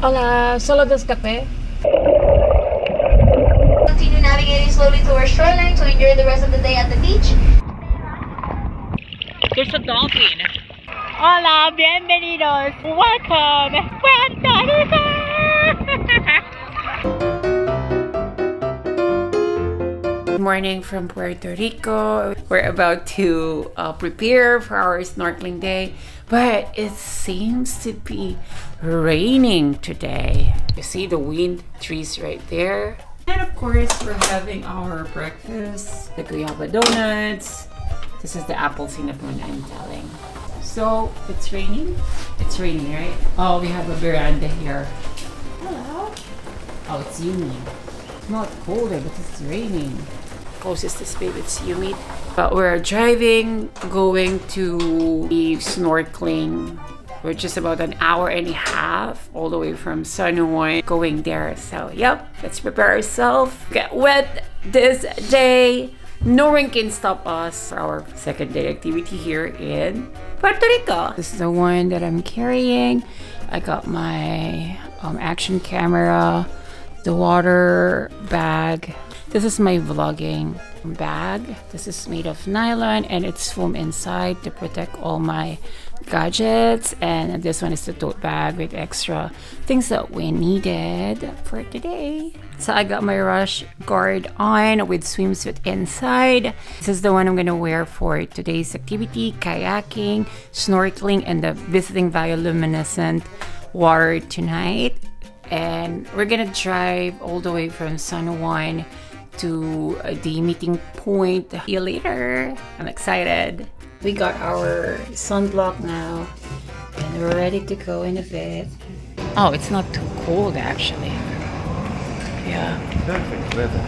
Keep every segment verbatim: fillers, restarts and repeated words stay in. Hola, solo dos café. Continue navigating slowly towards shoreline to enjoy the rest of the day at the beach. There's a dolphin. Hola, bienvenidos. Welcome, Puerto Rico. Good morning from Puerto Rico. We're about to uh, prepare for our snorkeling day, but it seems to be raining today. You see the wind trees right there. And of course, we're having our breakfast, the guayaba donuts. This is the apple cinnamon I'm telling. So it's raining. It's raining, right? Oh, we have a veranda here. Hello. Oh, it's humid. It's not colder, but it's raining. Closest to this babe, it's humid. But we're driving, going to be snorkeling. We're just about an hour and a half all the way from San Juan going there. So, yep, let's prepare ourselves. Get wet this day. No one can stop us for our second day activity here in Puerto Rico. This is the one that I'm carrying. I got my um, action camera, the water bag. This is my vlogging bag. This is made of nylon and it's foam inside to protect all my gadgets. And this one is the tote bag with extra things that we needed for today. So I got my rash guard on with swimsuit inside. This is the one I'm gonna wear for today's activity, kayaking, snorkeling, and the visiting bioluminescent water tonight. And we're gonna drive all the way from San Juan to the meeting point. See you later. I'm excited. We got our sunblock now and we're ready to go in a bit. Oh, it's not too cold actually. Yeah. Perfect weather.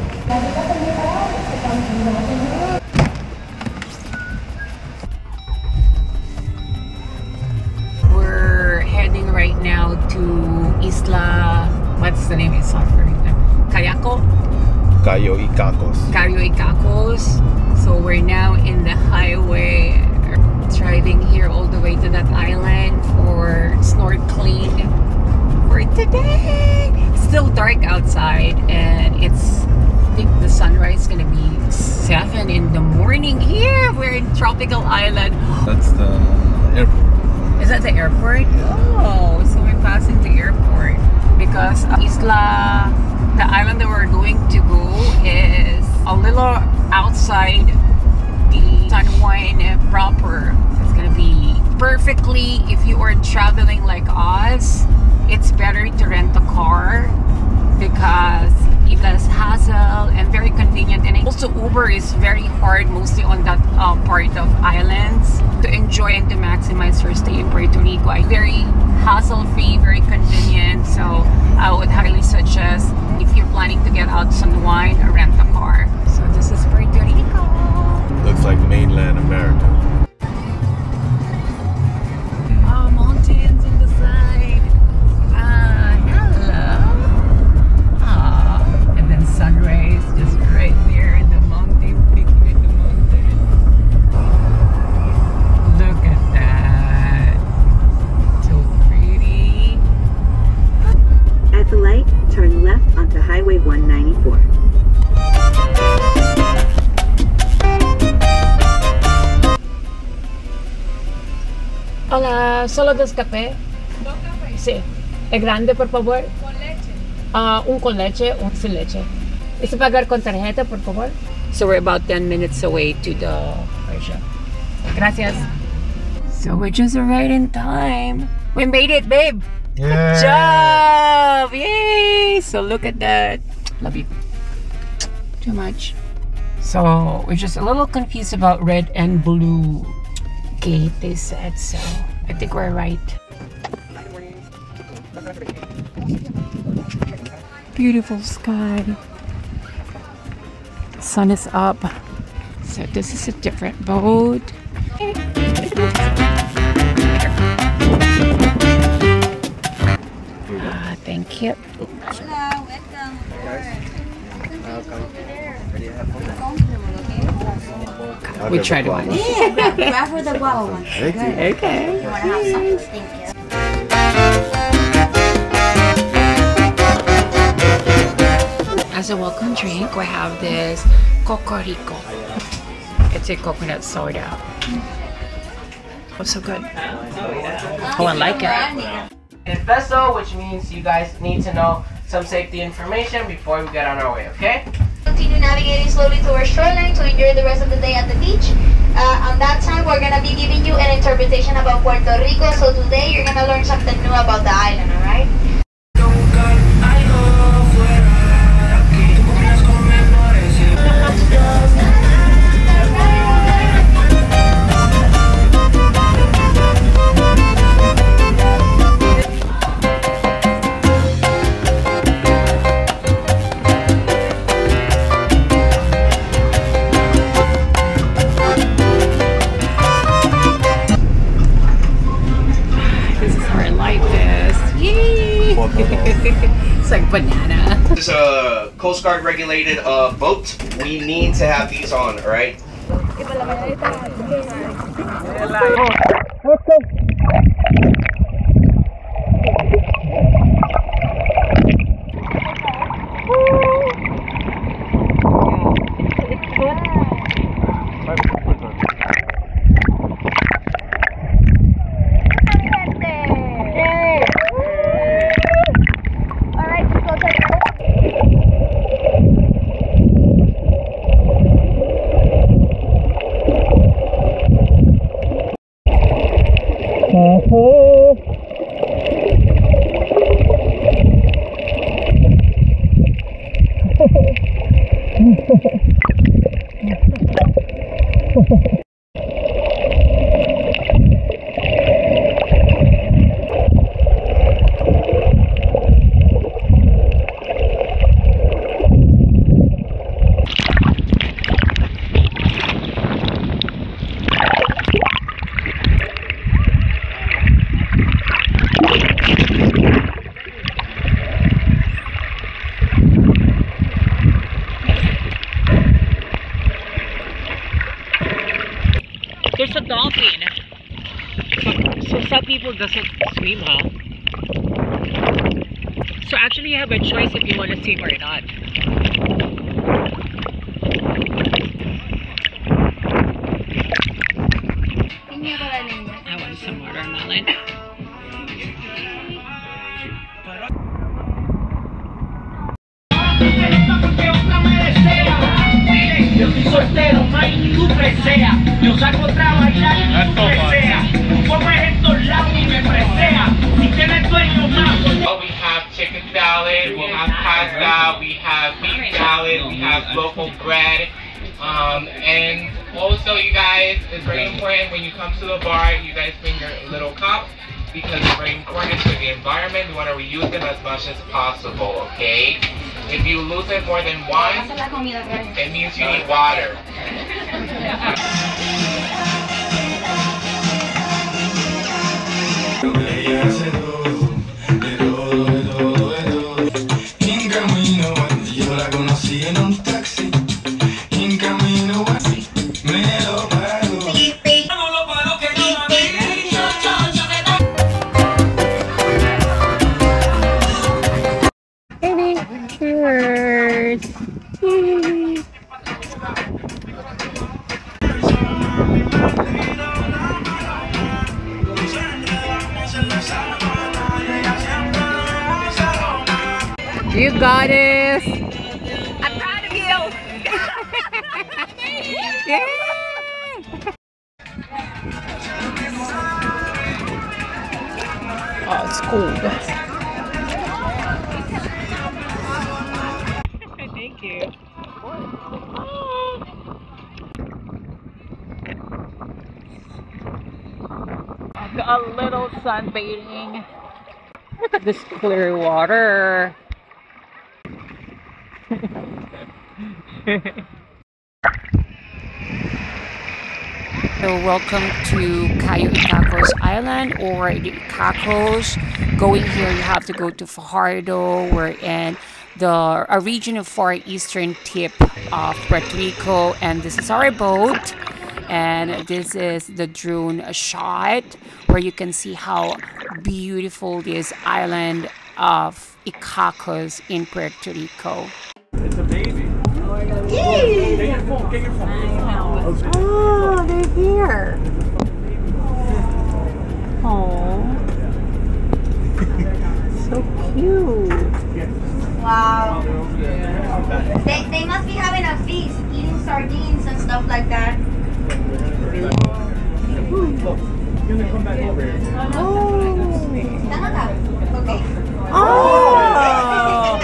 We're heading right now to Isla, what's the name? It's not for Kayako? Cayo Icacos. Cayo Icacos. So we're now in the highway, driving here all the way to that island for snorkeling for today. It's still dark outside and it's, I think the sunrise is gonna be seven in the morning here. We're in tropical island. That's the airport. Is that the airport? Oh, so we're passing the airport because Isla, the island that we're going to go is a little outside the San Juan proper. It's gonna be perfectly, if you are traveling like us, it's better to rent a car because it's less hassle and very convenient. And also Uber is very hard, mostly on that uh, part of islands. To enjoy and to maximize your stay in Puerto Rico, I very hassle-free, very convenient. So I would highly suggest, if you're planning to get out some wine, or rent a car. So this is Puerto Rico. Looks like mainland America. Oh, mountains on the side. Ah, hello. Ah, and then sun rays just right there in the mountain, peaking in the mountain. Look at that. So pretty. At the light, turn left onto Highway one ninety-four. Hola, solo dos café. ¿Dos café? Sí. ¿Es grande, por favor? ¿Con leche? Uh, un con leche, un sin leche. ¿Es pagar con tarjeta, por favor? So we're about ten minutes away to the Persia. Gracias. So we're just right in time. We made it, babe. Yeah. Good job! Yay! So look at that. Love you. Too much. So we're just a little confused about red and blue gate, they said. So I think we're right. Beautiful sky. The sun is up. So this is a different boat. Thank you. Hello, welcome. Welcome. We tried one. Yeah, grab for the bottle one. Okay. You want to have something? Thank you. a welcome drink, we have this Cocorico. It's a coconut soda. Oh, so good. Oh, I like it. Confeso, which means you guys need to know some safety information before we get on our way, okay? Continue navigating slowly towards shoreline to enjoy the rest of the day at the beach. Uh, on that time, we're going to be giving you an interpretation about Puerto Rico. So today, you're going to learn something new about the island, all right? It's like banana. This is a Coast Guard regulated uh, boat. We need to have these on, all right? There's a dolphin. So some people doesn't swim, huh? So actually you have a choice if you want to swim or not. I want some watermelon. Yo saco otra bailar y tú presea. Tú comes estos lados y me presea. Si tienes sueño más. We have chicken salad, we have pasta, we have meat salad, we have local bread. Um, and also you guys, it's very important when you come to the bar, you guys bring your little cup. Because it's very important for the environment, we want to reuse them as much as possible, okay? If you lose it more than one, it means you need water. You got it! I'm proud of you! Yeah. Oh, it's cool. Thank you. A little sunbathing. Look at this clear water. So welcome to Cayo Icacos Island or the Icacos. Going here you have to go to Fajardo. We're in the a region of far eastern tip of Puerto Rico, and this is our boat, and this is the drone shot where you can see how beautiful this island of Icacos in Puerto Rico. It's a baby. Yay! Get your phone, get your phone. Oh, they're here. Aww. So cute. Wow. They, they must be having a feast, eating sardines and stuff like that. Ooh. You're gonna come back over here. Oh. Okay. Oh. Oh.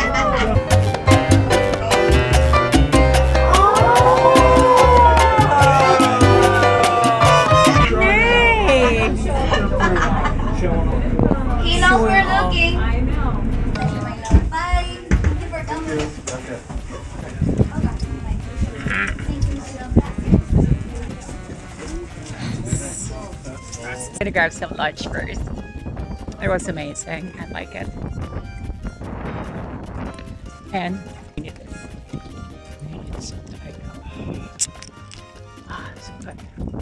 Hey. He knows we're looking. I know. Bye. Thank you for coming. I'm gonna grab some lunch first. It was amazing. I like it. And we need this. We need some tiger. Ah, so good.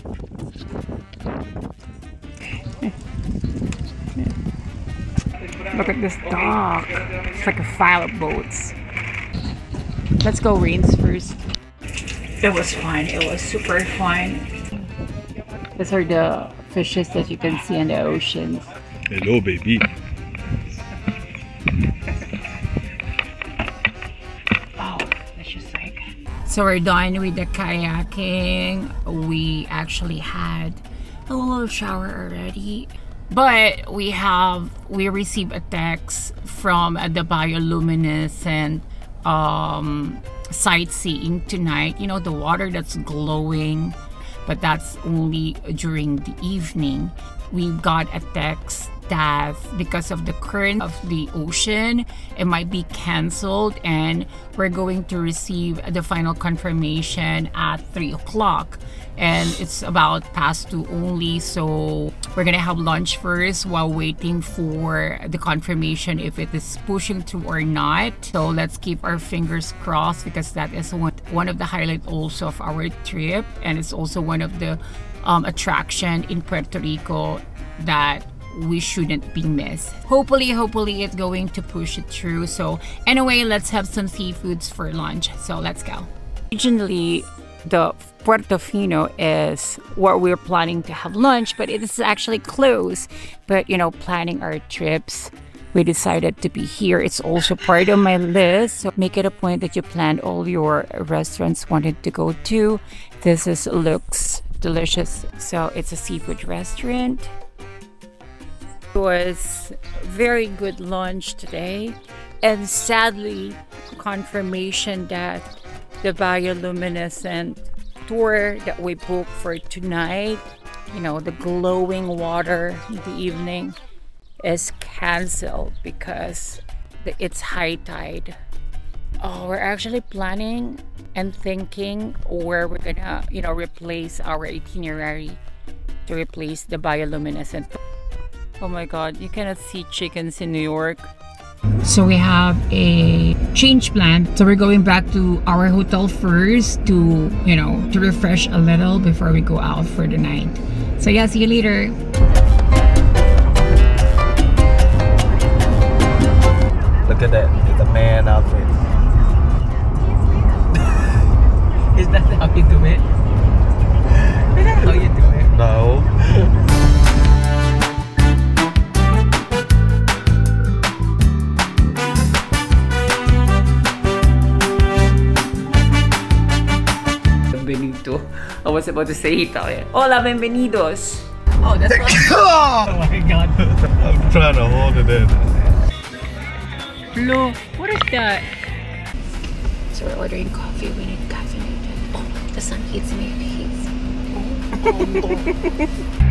Look at this dock. It's like a file of boats. Let's go Rains first. It was fun. It was super fun. These are the fishes that you can see in the ocean. Hello, baby. Oh, that's just like. So we're done with the kayaking. We actually had a little shower already, but we have we received a text from the bioluminescent um, sightseeing tonight. You know, the water that's glowing. But that's only during the evening. We got a text that because of the current of the ocean, it might be canceled, and we're going to receive the final confirmation at three o'clock, and it's about past two only, so we're gonna have lunch first while waiting for the confirmation if it is pushing through or not. So let's keep our fingers crossed, because that is one, one of the highlights also of our trip, and it's also one of the um, attraction in Puerto Rico that we shouldn't be missed. Hopefully, hopefully it's going to push it through. So anyway, let's have some seafoods for lunch. So let's go. Originally, the Puertofino is what we're planning to have lunch, but it is actually closed. But you know, planning our trips, we decided to be here. It's also part of my list. So make it a point that you plan all your restaurants wanted to go to. This is looks delicious. So it's a seafood restaurant. It was very good lunch today, and sadly confirmation that the bioluminescent tour that we booked for tonight, you know, the glowing water in the evening, is canceled because it's high tide. Oh, we're actually planning and thinking where we're gonna, you know, replace our itinerary to replace the bioluminescent. Oh my god, you cannot see chickens in New York. So we have a change plan. So we're going back to our hotel first to, you know, to refresh a little before we go out for the night. So yeah, see you later. Look at that. It's a man outfit. Is that how you do it? Is that how you do it? No. Benito. I was about to say Italian. Hola, bienvenidos. Oh, that's what oh my god. I'm trying to hold it in. Blue, what is that? So we're ordering coffee. We need caffeinated. Oh, the sun hits me. It hits. Oh, oh, oh.